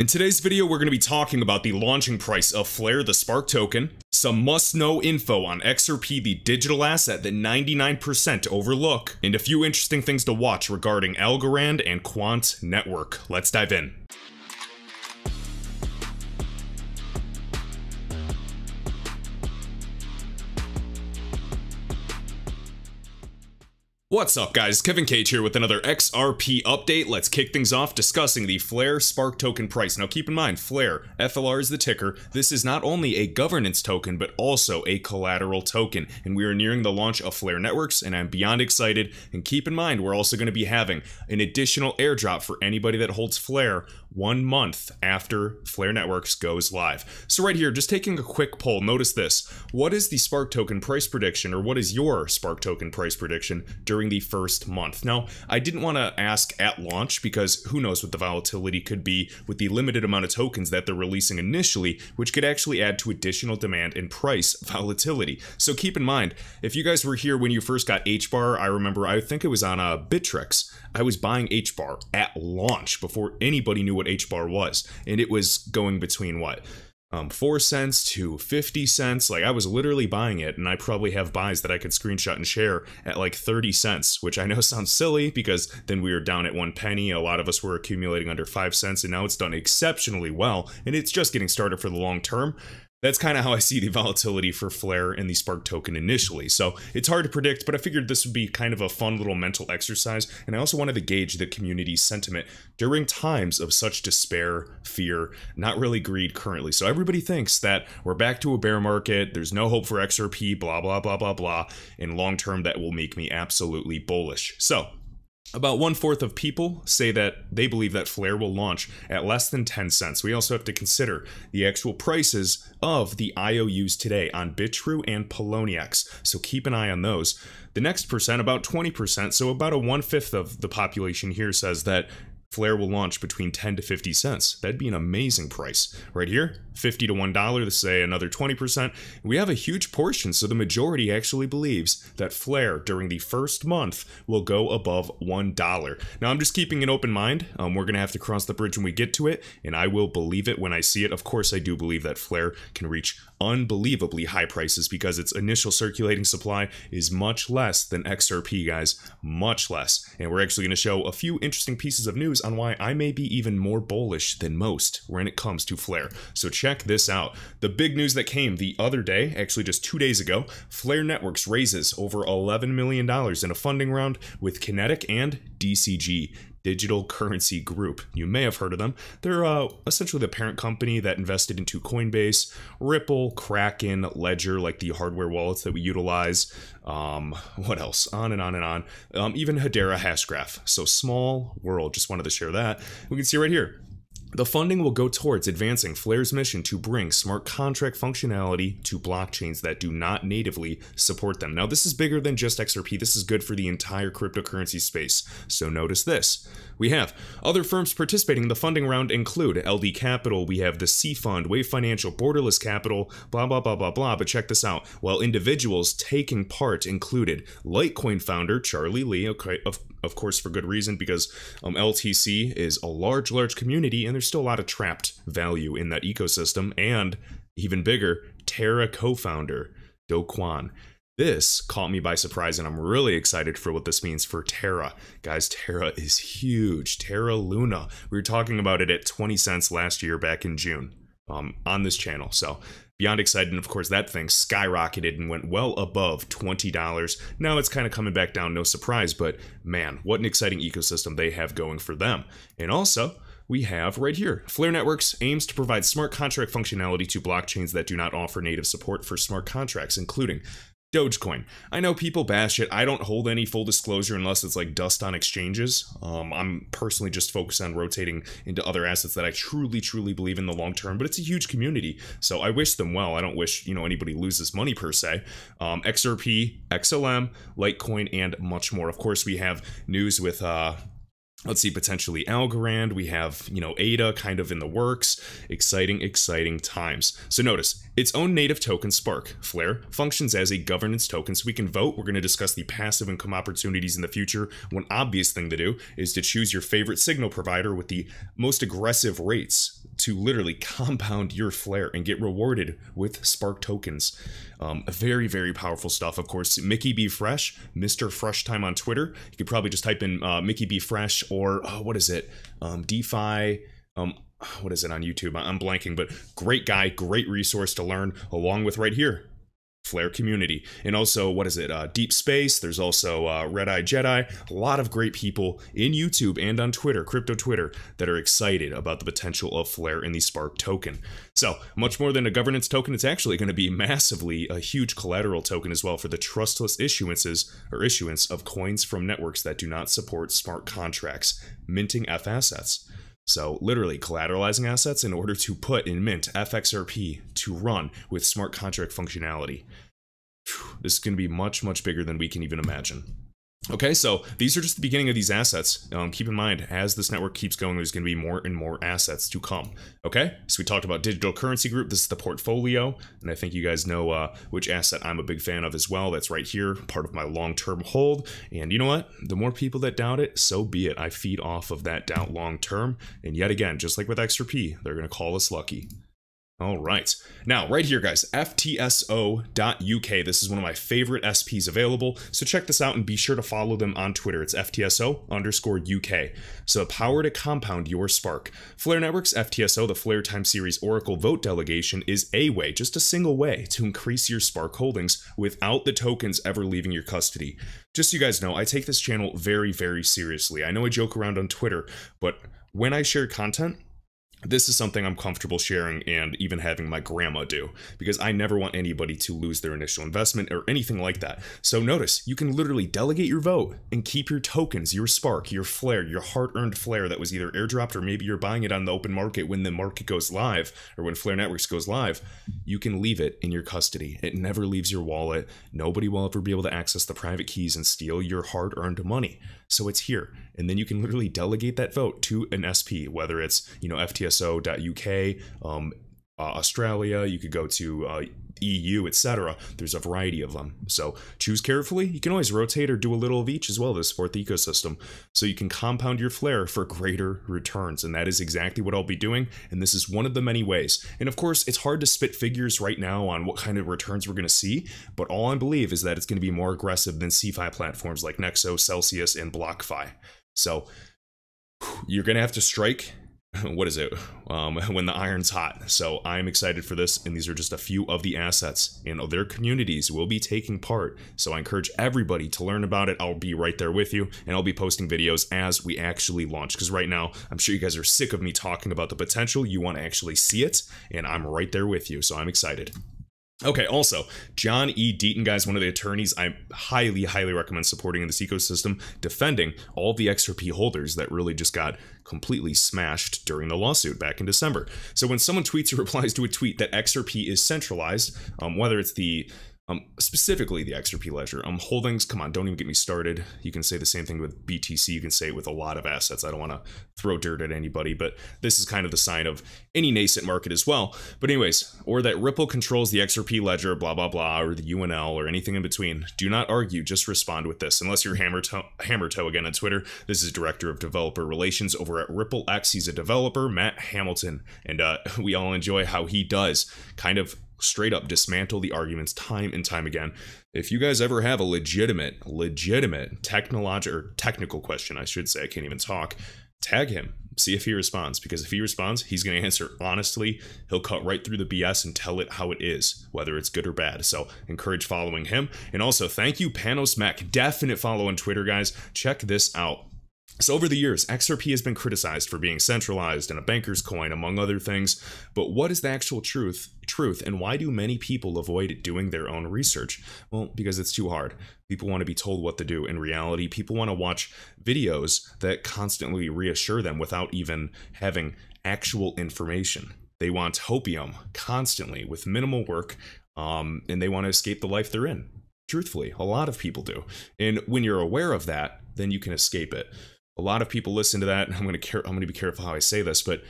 In today's video, we're going to be talking about the launching price of Flare, the Spark token, some must-know info on XRP, the digital asset that 99% overlook, and a few interesting things to watch regarding Algorand and Quant Network. Let's dive in. What's up, guys? Kevin Cage here with another XRP update. Let's kick things off discussing the Flare Spark token price. Now keep in mind, Flare, FLR is the ticker. This is not only a governance token, but also a collateral token. And we are nearing the launch of Flare Networks, and I'm beyond excited. And keep in mind, we're also going to be having an additional airdrop for anybody that holds Flare 1 month after Flare Networks goes live. So right here, just taking a quick poll, notice this. What is the Spark token price prediction, or what is your Spark token price prediction during the first month? Now, I didn't want to ask at launch because who knows what the volatility could be with the limited amount of tokens that they're releasing initially, which could actually add to additional demand and price volatility. So keep in mind, if you guys were here when you first got HBAR, I remember, I think it was on Bittrex, I was buying HBAR at launch before anybody knew what HBAR was, and it was going between what? 4 cents to 50 cents. Like, I was literally buying it, and I probably have buys that I could screenshot and share at like 30 cents, which I know sounds silly because then we were down at 1 penny. A lot of us were accumulating under 5 cents, and now it's done exceptionally well, and it's just getting started for the long term. That's kind of how I see the volatility for Flare and the Spark token initially. So it's hard to predict, but I figured this would be kind of a fun little mental exercise. And I also wanted to gauge the community's sentiment during times of such despair, fear, not really greed currently. So everybody thinks that we're back to a bear market, there's no hope for XRP, blah, blah, blah, blah, blah. And long term, that will make me absolutely bullish. So about 1/4 of people say that they believe that Flare will launch at less than 10 cents. We also have to consider the actual prices of the IOUs today on Bitrue and Poloniex, so keep an eye on those. The next percent, about 20%, so about a 1/5 of the population here says that Flare will launch between 10 to 50 cents. That'd be an amazing price. Right here, $50 to $1, let's say another 20%. We have a huge portion, so the majority actually believes that Flare during the first month will go above $1. Now, I'm just keeping an open mind. We're going to have to cross the bridge when we get to it, and I will believe it when I see it. Of course, I do believe that Flare can reach unbelievably high prices because its initial circulating supply is much less than XRP, guys, much less. And we're actually going to show a few interesting pieces of news on why I may be even more bullish than most when it comes to Flare. So check this out. The big news that came the other day, actually just 2 days ago, Flare Networks raises over $11 million in a funding round with Kinetic and DCG, Digital Currency Group. You may have heard of them. They're essentially the parent company that invested into Coinbase, Ripple, Kraken, Ledger, like the hardware wallets that we utilize. What else? On and on and on. Even Hedera Hashgraph. So small world. Just wanted to share that. We can see right here. The funding will go towards advancing Flare's mission to bring smart contract functionality to blockchains that do not natively support them. Now, this is bigger than just XRP. This is good for the entire cryptocurrency space. So notice this. We have other firms participating in the funding round include LD Capital. We have the C-Fund, Wave Financial, Borderless Capital, blah, blah, blah, blah, blah. But check this out. While individuals taking part included Litecoin founder Charlie Lee, okay, of course, for good reason, because LTC is a large community, and there's still a lot of trapped value in that ecosystem. And even bigger, Terra co-founder Do Kwon. This caught me by surprise, and I'm really excited for what this means for Terra. Guys, Terra is huge. Terra Luna. We were talking about it at 20 cents last year back in June on this channel. So beyond excited, and of course that thing skyrocketed and went well above $20. Now it's kind of coming back down, no surprise, but man, what an exciting ecosystem they have going for them. And also, we have right here, Flare Networks aims to provide smart contract functionality to blockchains that do not offer native support for smart contracts, including Dogecoin. I know people bash it. I don't hold any, full disclosure, unless it's like dust on exchanges. I'm personally just focused on rotating into other assets that I truly believe in the long term, but it's a huge community, so I wish them well. I don't wish, you know, anybody loses money per se. XRP, XLM, Litecoin, and much more. Of course, we have news with let's see, potentially Algorand. We have, you know, ADA kind of in the works. Exciting times. So notice, its own native token, Spark, Flare, functions as a governance token, so we can vote. We're going to discuss the passive income opportunities in the future. One obvious thing to do is to choose your favorite signal provider with the most aggressive rates to literally compound your Flare and get rewarded with Spark tokens. Very, very powerful stuff. Of course, Mickey B Fresh, Mr. Fresh Time on Twitter. You could probably just type in Mickey B Fresh or what is it? DeFi. What is it on YouTube? I'm blanking, but great guy, great resource to learn along with right here. Flare community, and also what is it, Deep Space. There's also Red Eye Jedi, a lot of great people in YouTube and on Twitter, crypto Twitter, that are excited about the potential of Flare in the Spark token. So much more than a governance token, it's actually going to be massively a huge collateral token as well for the trustless issuances or issuance of coins from networks that do not support smart contracts minting F assets. So literally collateralizing assets in order to put in mint FXRP to run with smart contract functionality. This is going to be much, much bigger than we can even imagine. Okay, so these are just the beginning of these assets. Keep in mind, as this network keeps going, there's going to be more and more assets to come. Okay, so we talked about Digital Currency Group. This is the portfolio, and I think you guys know which asset I'm a big fan of as well. That's right here, part of my long-term hold. And you know what? The more people that doubt it, so be it. I feed off of that doubt long-term. And yet again, just like with XRP, they're going to call us lucky. All right, now right here, guys, FTSO.UK. This is one of my favorite SPs available. So check this out and be sure to follow them on Twitter. It's FTSO_UK. So the power to compound your Spark. Flare Networks, FTSO, the Flare Time Series Oracle vote delegation is a way, just a single way to increase your Spark holdings without the tokens ever leaving your custody. Just so you guys know, I take this channel very, very seriously. I know I joke around on Twitter, but when I share content, this is something I'm comfortable sharing and even having my grandma do, because I never want anybody to lose their initial investment or anything like that. So notice, you can literally delegate your vote and keep your tokens, your Spark, your Flare, your hard-earned Flare that was either airdropped or maybe you're buying it on the open market when the market goes live or when Flare Networks goes live. You can leave it in your custody. It never leaves your wallet. Nobody will ever be able to access the private keys and steal your hard-earned money. So it's here. And then you can literally delegate that vote to an SP, whether it's, you know, FTSO.UK, Australia, you could go to EU, etc. There's a variety of them. So choose carefully. You can always rotate or do a little of each as well to support the ecosystem. So you can compound your Flare for greater returns. And that is exactly what I'll be doing. And this is one of the many ways. And of course, it's hard to spit figures right now on what kind of returns we're going to see. But all I believe is that it's going to be more aggressive than CeFi platforms like Nexo, Celsius, and BlockFi. So you're going to have to strike. What is it? When the iron's hot. So I'm excited for this, and these are just a few of the assets, and their communities will be taking part. So I encourage everybody to learn about it. I'll be right there with you, and I'll be posting videos as we actually launch, because right now I'm sure you guys are sick of me talking about the potential. You want to actually see it, and I'm right there with you. So I'm excited. Okay, also, John E. Deaton, guys, one of the attorneys I highly, highly recommend supporting in this ecosystem, defending all the XRP holders that really just got completely smashed during the lawsuit back in December. So when someone tweets or replies to a tweet that XRP is centralized, whether it's the specifically the XRP ledger, holdings, come on, don't even get me started. You can say the same thing with BTC. You can say it with a lot of assets. I don't want to throw dirt at anybody, but this is kind of the sign of any nascent market as well. But anyways, or that Ripple controls the XRP ledger, blah, blah, blah, or the UNL or anything in between. Do not argue, just respond with this. Unless you're Hammertoe again on Twitter. This is Director of Developer Relations over at Ripple X. He's a developer, Matt Hamilton. And we all enjoy how he does kind of straight up dismantle the arguments time and time again. If you guys ever have a legitimate technical question, I should say, I can't even talk, tag him, see if he responds, because if he responds, he's going to answer honestly. He'll cut right through the BS and tell it how it is, whether it's good or bad. So encourage following him. And also thank you, Panos Mac, definite follow on Twitter, guys. Check this out. So over the years, XRP has been criticized for being centralized and a banker's coin, among other things. But what is the actual truth, and why do many people avoid doing their own research? Well, because it's too hard. People want to be told what to do. In reality, people want to watch videos that constantly reassure them without even having actual information. They want hopium constantly with minimal work, and they want to escape the life they're in. Truthfully, a lot of people do. And when you're aware of that, then you can escape it. A lot of people listen to that, and I'm going to be careful how I say this, but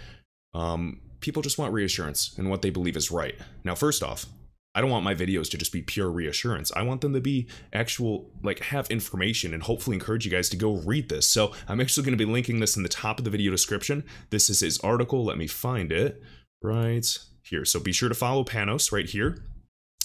people just want reassurance in what they believe is right. Now, first off, I don't want my videos to just be pure reassurance. I want them to be actual, like, have information, and hopefully encourage you guys to go read this. So I'm actually going to be linking this in the top of the video description. This is his article. Let me find it right here. So be sure to follow Panos right here.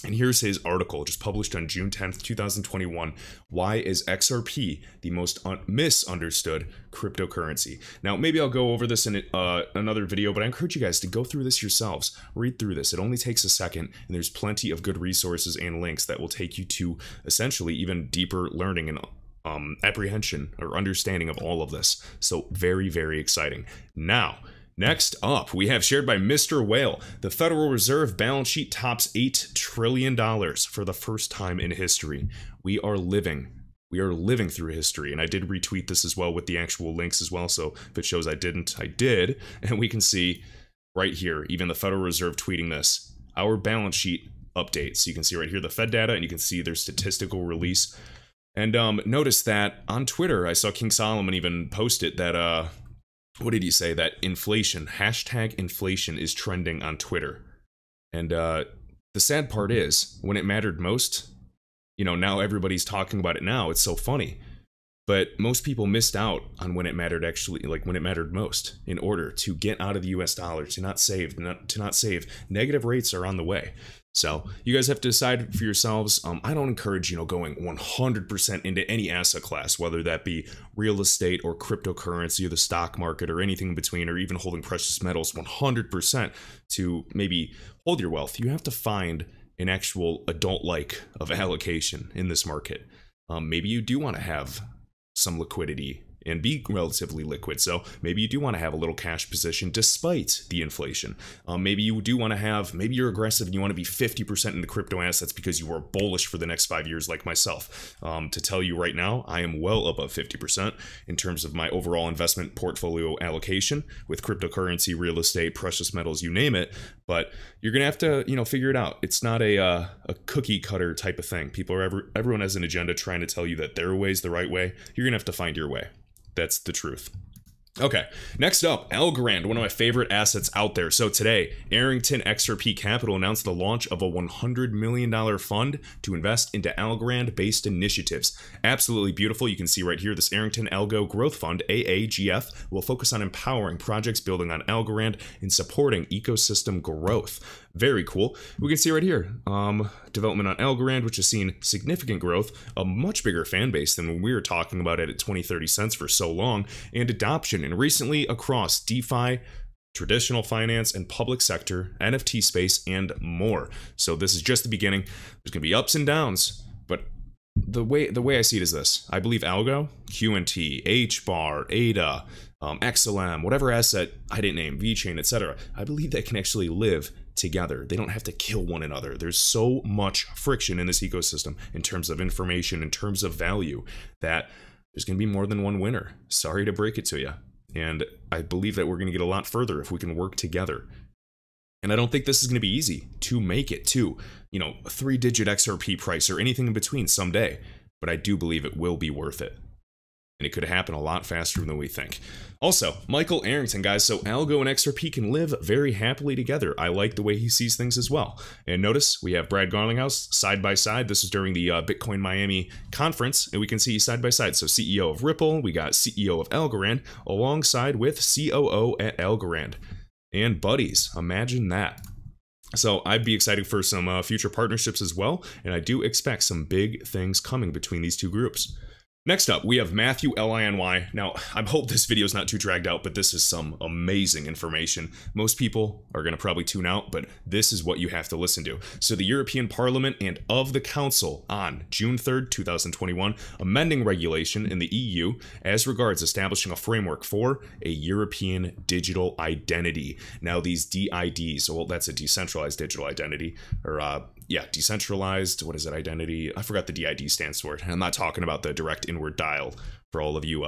And here's his article, just published on June 10th, 2021. Why is XRP the most misunderstood cryptocurrency? Now, maybe I'll go over this in another video, but I encourage you guys to go through this yourselves. Read through this. It only takes a second, and there's plenty of good resources and links that will take you to essentially even deeper learning and apprehension or understanding of all of this. So very, very exciting. Now, next up, we have shared by Mr. Whale. The Federal Reserve balance sheet tops $8 trillion for the first time in history. We are living through history. And I did retweet this as well with the actual links as well. So if it shows I didn't, I did. And we can see right here, even the Federal Reserve tweeting this, our balance sheet update. So you can see right here the Fed data, and you can see their statistical release. And notice that on Twitter, I saw King Solomon even post it that, what did he say? That inflation, #inflation is trending on Twitter. And the sad part is, when it mattered most, you know, now everybody's talking about it now. It's so funny. But most people missed out on when it mattered, actually, like when it mattered most, in order to get out of the US dollar, to not save, to not save. Negative rates are on the way. So you guys have to decide for yourselves. I don't encourage, you know, going 100% into any asset class, whether that be real estate or cryptocurrency or the stock market or anything in between, or even holding precious metals 100% to maybe hold your wealth. You have to find an actual adult-like of allocation in this market. Maybe you do want to have some liquidity and be relatively liquid. So maybe you do want to have a little cash position despite the inflation. Maybe you do want to have, maybe you're aggressive and you want to be 50% into crypto assets because you were bullish for the next 5 years like myself. To tell you right now, I am well above 50% in terms of my overall investment portfolio allocation with cryptocurrency, real estate, precious metals, you name it. But you're going to have to, you know, figure it out. It's not a a cookie cutter type of thing. People are everyone has an agenda trying to tell you that their way is the right way. You're going to have to find your way. That's the truth. Okay, next up, Algorand, one of my favorite assets out there. So today, Arrington XRP Capital announced the launch of a $100 million fund to invest into Algorand-based initiatives. Absolutely beautiful. You can see right here, this Arrington ALGO Growth Fund, AAGF, will focus on empowering projects building on Algorand and supporting ecosystem growth. Very cool. We can see right here, development on Algorand, which has seen significant growth, a much bigger fan base than when we were talking about it at 20-30 cents for so long, and adoption, and recently across DeFi, traditional finance, and public sector, NFT space, and more. So this is just the beginning. There's going to be ups and downs, but the way I see it is this. I believe Algo, QNT, HBAR, ADA, XLM, whatever asset I didn't name, VeChain, etc. I believe that can actually live together. They don't have to kill one another. There's so much friction in this ecosystem in terms of information, in terms of value, that there's going to be more than one winner. Sorry to break it to you. And I believe that we're going to get a lot further if we can work together. And I don't think this is going to be easy to make it to, you know, a 3-digit XRP price or anything in between someday. But I do believe it will be worth it. And it could happen a lot faster than we think. Also, Michael Arrington, guys, so Algo and XRP can live very happily together. I like the way he sees things as well. And notice we have Brad Garlinghouse side by side. This is during the Bitcoin Miami conference, and we can see side by side. So CEO of Ripple, we got CEO of Algorand, alongside with COO at Algorand. And buddies, imagine that. So I'd be excited for some future partnerships as well, and I do expect some big things coming between these two groups. Next up, we have Matthew Liny. Now, I hope this video is not too dragged out, but this is some amazing information. Most people are going to probably tune out, but this is what you have to listen to. So the European Parliament and of the Council on June 3rd, 2021, amending regulation in the EU as regards establishing a framework for a European digital identity. Now, these DIDs, well, that's a decentralized digital identity, or yeah, decentralized, what is it, identity? I forgot the DID stands for it. I'm not talking about the direct inward dial for all of you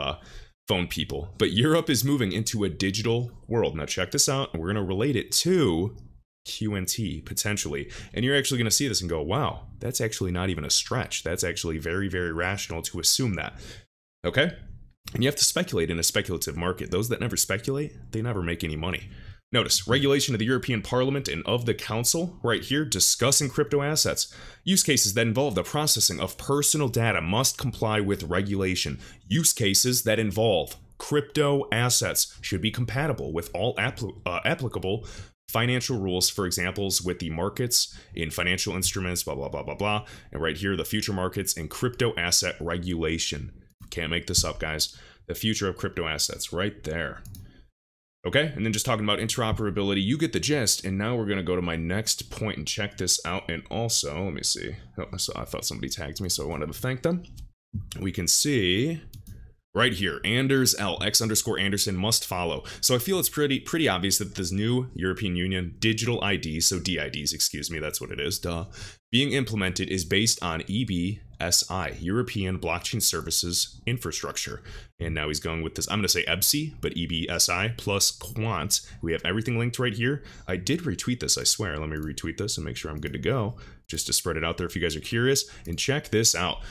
phone people. But Europe is moving into a digital world. Now check this out, and we're going to relate it to QNT, potentially. And you're actually going to see this and go, wow, that's actually not even a stretch. That's actually very, very rational to assume that. Okay? And you have to speculate in a speculative market. Those that never speculate, they never make any money. Notice, regulation of the European Parliament and of the Council, right here, discussing crypto assets. Use cases that involve the processing of personal data must comply with regulation. Use cases that involve crypto assets should be compatible with all applicable financial rules, for examples with the markets in financial instruments, blah, blah, blah, blah, blah. And right here, the future markets and crypto asset regulation. Can't make this up, guys. The future of crypto assets right there. Okay, and then just talking about interoperability, you get the gist. And now we're going to go to my next point and check this out. And also, let me see. Oh, so I thought somebody tagged me, so I wanted to thank them. We can see right here, Anders L, X_Anderson must follow. So I feel it's pretty obvious that this new European Union digital ID, so DIDs, excuse me, that's what it is, duh, being implemented is based on EBSI, European Blockchain Services Infrastructure. And now he's going with this, I'm going to say EBSI, but EBSI plus Quant. We have everything linked right here. I did retweet this, I swear. Let me retweet this and make sure I'm good to go, just to spread it out there if you guys are curious. And check this out.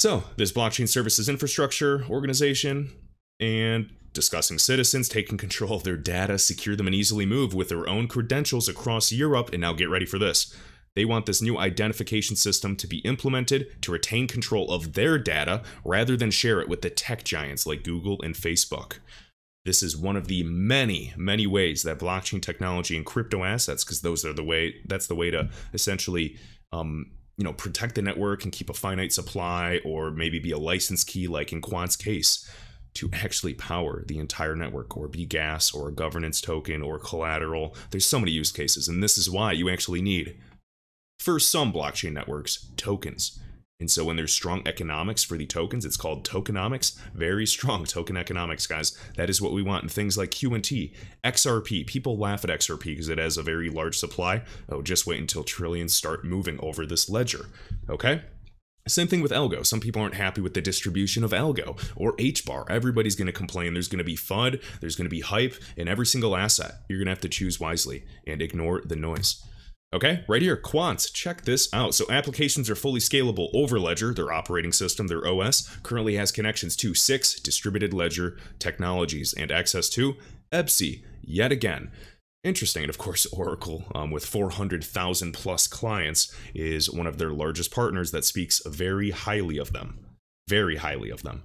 So this blockchain services infrastructure organization and discussing citizens taking control of their data, secure them and easily move with their own credentials across Europe. And now get ready for this. They want this new identification system to be implemented to retain control of their data rather than share it with the tech giants like Google and Facebook. This is one of the many, many ways that blockchain technology and crypto assets, because those are the way, that's the way to essentially, you know, protect the network and keep a finite supply, or maybe be a license key like in Quant's case to actually power the entire network, or be gas or a governance token or collateral. There's so many use cases, and this is why you actually need, for some blockchain networks, tokens. And so when there's strong economics for the tokens, it's called tokenomics. Very strong token economics, guys. That is what we want. And things like QNT, XRP. People laugh at XRP because it has a very large supply. Oh, just wait until trillions start moving over this ledger. Okay? Same thing with ALGO. Some people aren't happy with the distribution of ALGO or HBAR. Everybody's going to complain. There's going to be FUD. There's going to be hype in every single asset. You're going to have to choose wisely and ignore the noise. Okay, right here, Quant, check this out. So applications are fully scalable over Ledger, their operating system, their OS, currently has connections to 6 distributed ledger technologies and access to EBSI, yet again. Interesting, and of course, Oracle, with 400,000 plus clients, is one of their largest partners that speaks very highly of them. Very highly of them.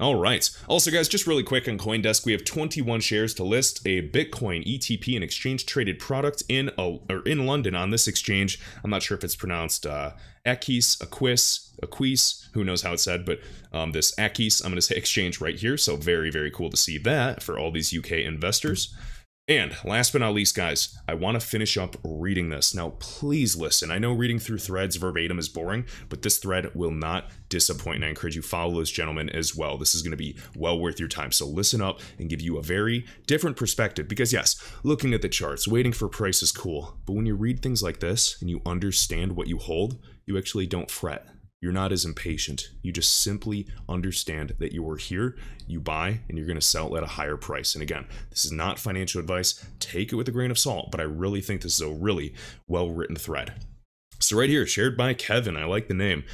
All right. Also, guys, just really quick on CoinDesk, we have 21 shares to list a Bitcoin ETP, an exchange traded product in London on this exchange. I'm not sure if it's pronounced Aquis, who knows how it's said, but this Aquis, I'm going to say exchange right here. So very, very cool to see that for all these UK investors. And last but not least, guys, I want to finish up reading this. Now, please listen. I know reading through threads verbatim is boring, but this thread will not disappoint. And I encourage you to follow this gentleman as well. This is going to be well worth your time. So listen up and give you a very different perspective. Because yes, looking at the charts, waiting for price is cool. But when you read things like this and you understand what you hold, you actually don't fret. You're not as impatient. You just simply understand that you are here, you buy, and you're going to sell at a higher price. And again, this is not financial advice. Take it with a grain of salt, but I really think this is a really well-written thread. So right here, shared by Kevin. I like the name.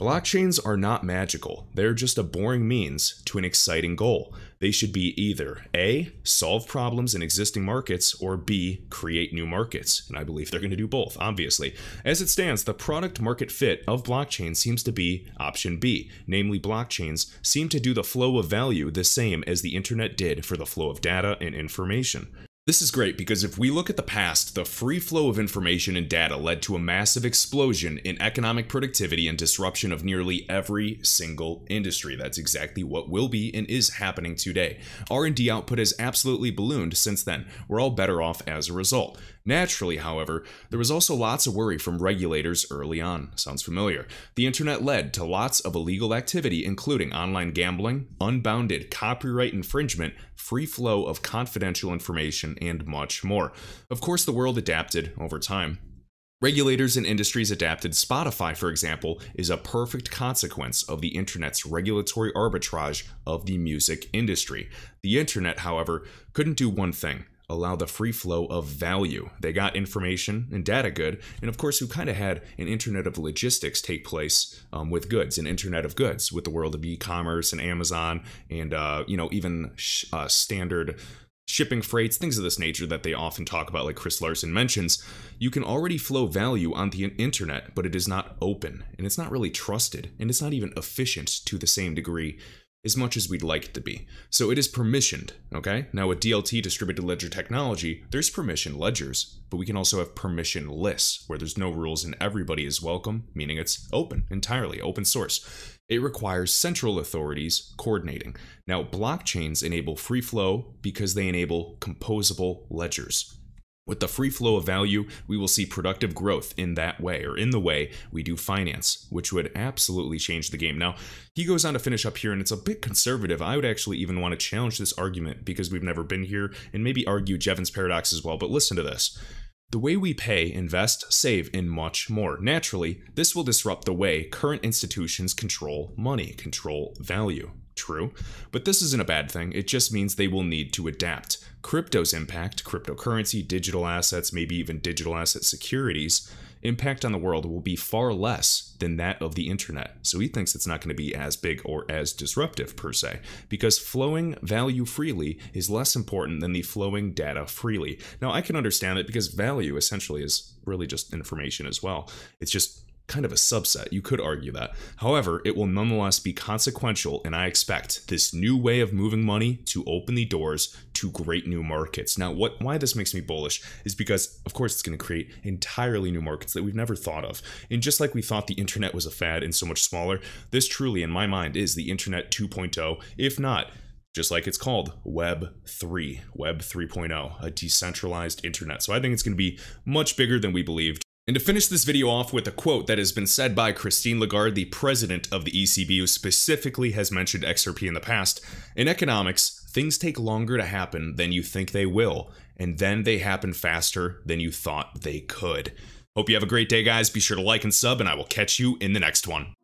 Blockchains are not magical. They're just a boring means to an exciting goal. They should be either A, solve problems in existing markets, or B, create new markets. And I believe they're going to do both, obviously. As it stands, the product market fit of blockchain seems to be option B, namely blockchains seem to do the flow of value the same as the internet did for the flow of data and information. This is great because if we look at the past, the free flow of information and data led to a massive explosion in economic productivity and disruption of nearly every single industry. That's exactly what will be and is happening today. R&D output has absolutely ballooned since then. We're all better off as a result. Naturally, however, there was also lots of worry from regulators early on. Sounds familiar. The internet led to lots of illegal activity, including online gambling, unbounded copyright infringement, free flow of confidential information, and much more. Of course, the world adapted over time. Regulators and industries adapted. Spotify, for example, is a perfect consequence of the internet's regulatory arbitrage of the music industry. The internet, however, couldn't do one thing. Allow the free flow of value. They got information and data good, and of course, we kind of had an internet of logistics take place with goods, an internet of goods with the world of e-commerce and Amazon, and even standard shipping freights, things of this nature that they often talk about, like Chris Larson mentions, you can already flow value on the internet, but it is not open, and it's not really trusted, and it's not even efficient to the same degree as much as we'd like it to be. So it is permissioned, okay? Now with DLT, distributed ledger technology, there's permission ledgers, but we can also have permissionless, where there's no rules and everybody is welcome, meaning it's open, entirely open source. It requires central authorities coordinating. Now blockchains enable free flow because they enable composable ledgers. With the free flow of value, we will see productive growth in that way, or in the way we do finance, which would absolutely change the game. Now, he goes on to finish up here, and it's a bit conservative. I would actually even want to challenge this argument because we've never been here, and maybe argue Jevons paradox as well, but listen to this. The way we pay, invest, save, and much more. Naturally, this will disrupt the way current institutions control money, control value. True, but this isn't a bad thing. It just means they will need to adapt. Crypto's impact, cryptocurrency, digital assets, maybe even digital asset securities, impact on the world will be far less than that of the internet. So he thinks it's not going to be as big or as disruptive per se, because flowing value freely is less important than the flowing data freely. Now, I can understand that because value essentially is really just information as well. It's just kind of a subset, you could argue that. However, it will nonetheless be consequential, and I expect this new way of moving money to open the doors to great new markets. Now, why this makes me bullish is because, of course, it's going to create entirely new markets that we've never thought of. And just like we thought the internet was a fad and so much smaller, this truly, in my mind, is the internet 2.0, if not, just like it's called, Web3, Web 3.0, a decentralized internet. So I think it's going to be much bigger than we believed. And to finish this video off with a quote that has been said by Christine Lagarde, the president of the ECB, who specifically has mentioned XRP in the past, in economics, things take longer to happen than you think they will, and then they happen faster than you thought they could. Hope you have a great day, guys. Be sure to like and sub, and I will catch you in the next one.